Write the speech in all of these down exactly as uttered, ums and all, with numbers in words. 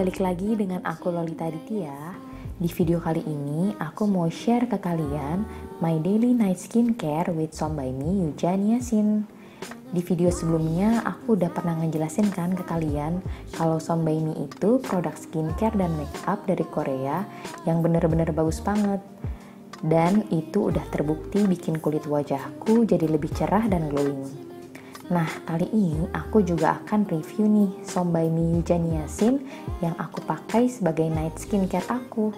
balik lagi dengan aku Lolyta Aditya. Di video kali ini aku mau share ke kalian My Daily Night Skincare with SOME BY MI Yuja Niacin. Di video sebelumnya aku udah pernah ngejelasin kan ke kalian kalau SOME BY MI itu produk skincare dan makeup dari Korea yang bener-bener bagus banget. Dan itu udah terbukti bikin kulit wajahku jadi lebih cerah dan glowing. Nah, kali ini aku juga akan review nih SOME BY MI Yuja Niacin yang aku pakai sebagai night skincare aku.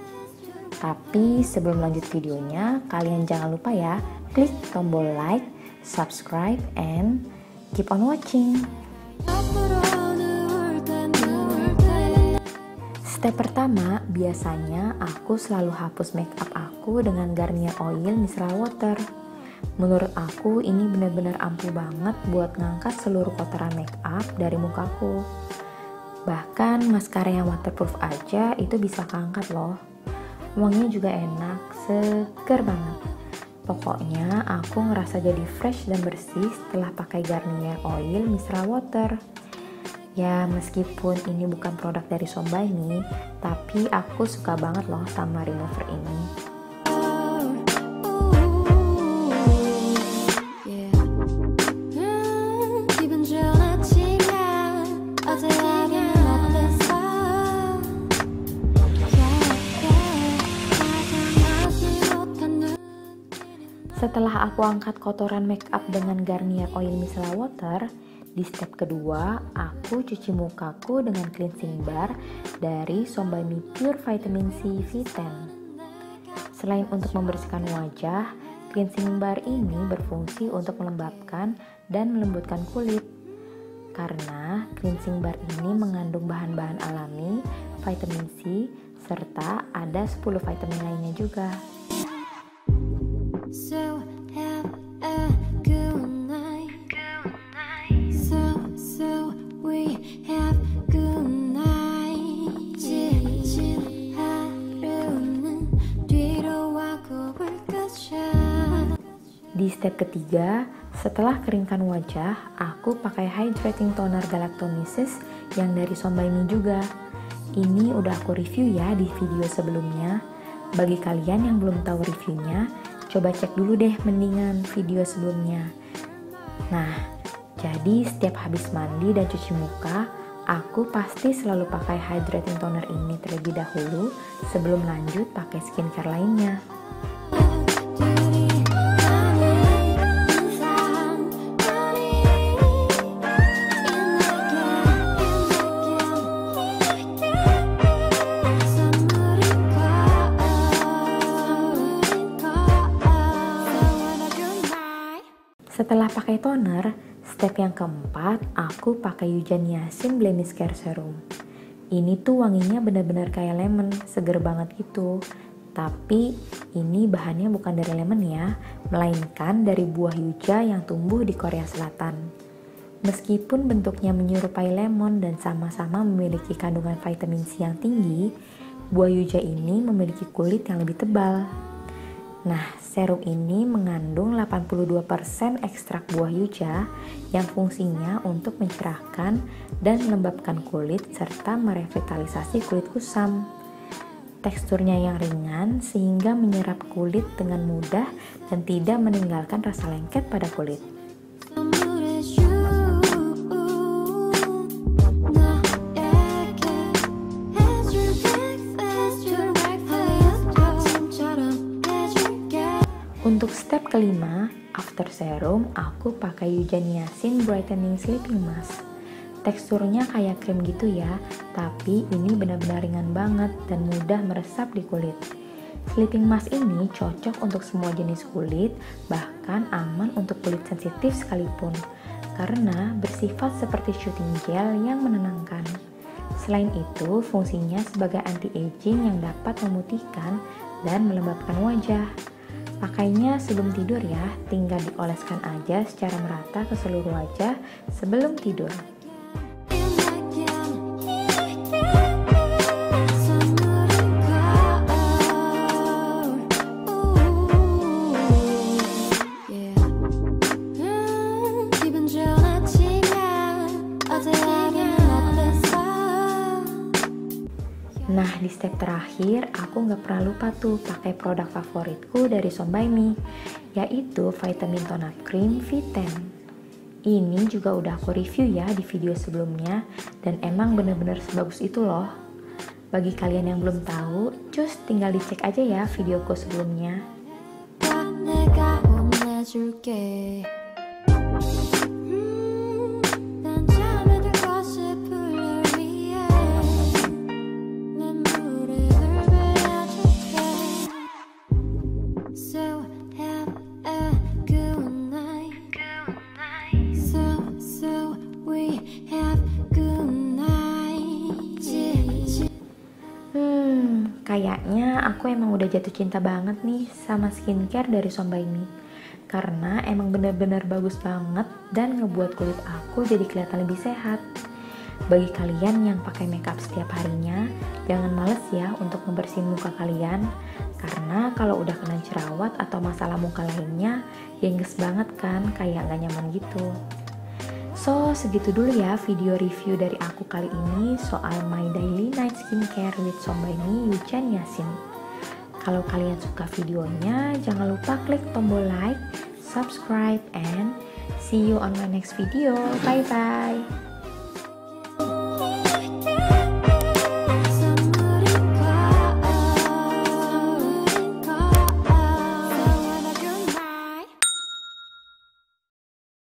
Tapi sebelum lanjut videonya, kalian jangan lupa ya, klik tombol like, subscribe, and keep on watching. Step pertama, biasanya aku selalu hapus makeup aku dengan Garnier Oil Micellar Water. Menurut aku ini benar-benar ampuh banget buat ngangkat seluruh kotoran make up dari mukaku. Bahkan maskara yang waterproof aja itu bisa keangkat loh. Wanginya juga enak, seger banget. Pokoknya aku ngerasa jadi fresh dan bersih setelah pakai Garnier Oil Micellar Water. Ya meskipun ini bukan produk dari SOME BY MI, tapi aku suka banget loh sama remover ini. Setelah aku angkat kotoran makeup dengan Garnier Oil Micellar Water, di step kedua aku cuci mukaku dengan cleansing bar dari SOME BY MI Pure Vitamin C V ten. Selain untuk membersihkan wajah, cleansing bar ini berfungsi untuk melembabkan dan melembutkan kulit. Karena cleansing bar ini mengandung bahan-bahan alami, vitamin C, serta ada sepuluh vitamin lainnya juga. Di step ketiga, setelah keringkan wajah, aku pakai Hydrating Toner Galactomyces yang dari SOME BY MI juga. Ini udah aku review ya di video sebelumnya. Bagi kalian yang belum tahu reviewnya, coba cek dulu deh mendingan video sebelumnya. Nah, jadi setiap habis mandi dan cuci muka, aku pasti selalu pakai Hydrating Toner ini terlebih dahulu sebelum lanjut pakai skincare lainnya. Setelah pakai toner, step yang keempat, aku pakai Yuja Niacin Blemish Care Serum. Ini tuh wanginya benar-benar kayak lemon, seger banget gitu. Tapi ini bahannya bukan dari lemon ya, melainkan dari buah yuja yang tumbuh di Korea Selatan. Meskipun bentuknya menyerupai lemon dan sama-sama memiliki kandungan vitamin C yang tinggi, buah yuja ini memiliki kulit yang lebih tebal. Nah, serum ini mengandung delapan puluh dua persen ekstrak buah yuja yang fungsinya untuk mencerahkan dan melembabkan kulit serta merevitalisasi kulit kusam. Teksturnya yang ringan sehingga menyerap kulit dengan mudah dan tidak meninggalkan rasa lengket pada kulit. Untuk step kelima, after serum, aku pakai Yuja Niacin Brightening Sleeping Mask. Teksturnya kayak krim gitu ya, tapi ini benar-benar ringan banget dan mudah meresap di kulit. Sleeping mask ini cocok untuk semua jenis kulit, bahkan aman untuk kulit sensitif sekalipun, karena bersifat seperti shooting gel yang menenangkan. Selain itu, fungsinya sebagai anti-aging yang dapat memutihkan dan melembabkan wajah. Pakainya sebelum tidur ya, tinggal dioleskan aja secara merata ke seluruh wajah sebelum tidur. Nah, di step terakhir aku nggak pernah lupa tuh pakai produk favoritku dari SOME BY MI, yaitu Vitamin Tone Up Cream V ten. Ini juga udah aku review ya di video sebelumnya, dan emang bener-bener sebagus itu loh. Bagi kalian yang belum tahu, cus tinggal dicek aja ya videoku sebelumnya. Kayaknya aku emang udah jatuh cinta banget nih sama skincare dari SOME BY MI, karena emang bener-bener bagus banget dan ngebuat kulit aku jadi kelihatan lebih sehat. Bagi kalian yang pakai makeup setiap harinya, jangan males ya untuk membersihin muka kalian, karena kalau udah kena jerawat atau masalah muka lainnya, gengges banget kan, kayak gak nyaman gitu. So, segitu dulu ya video review dari aku kali ini soal My Daily Night Skincare with SOME BY MI Yuja Niacin. Kalau kalian suka videonya, jangan lupa klik tombol like, subscribe, and see you on my next video. Bye-bye!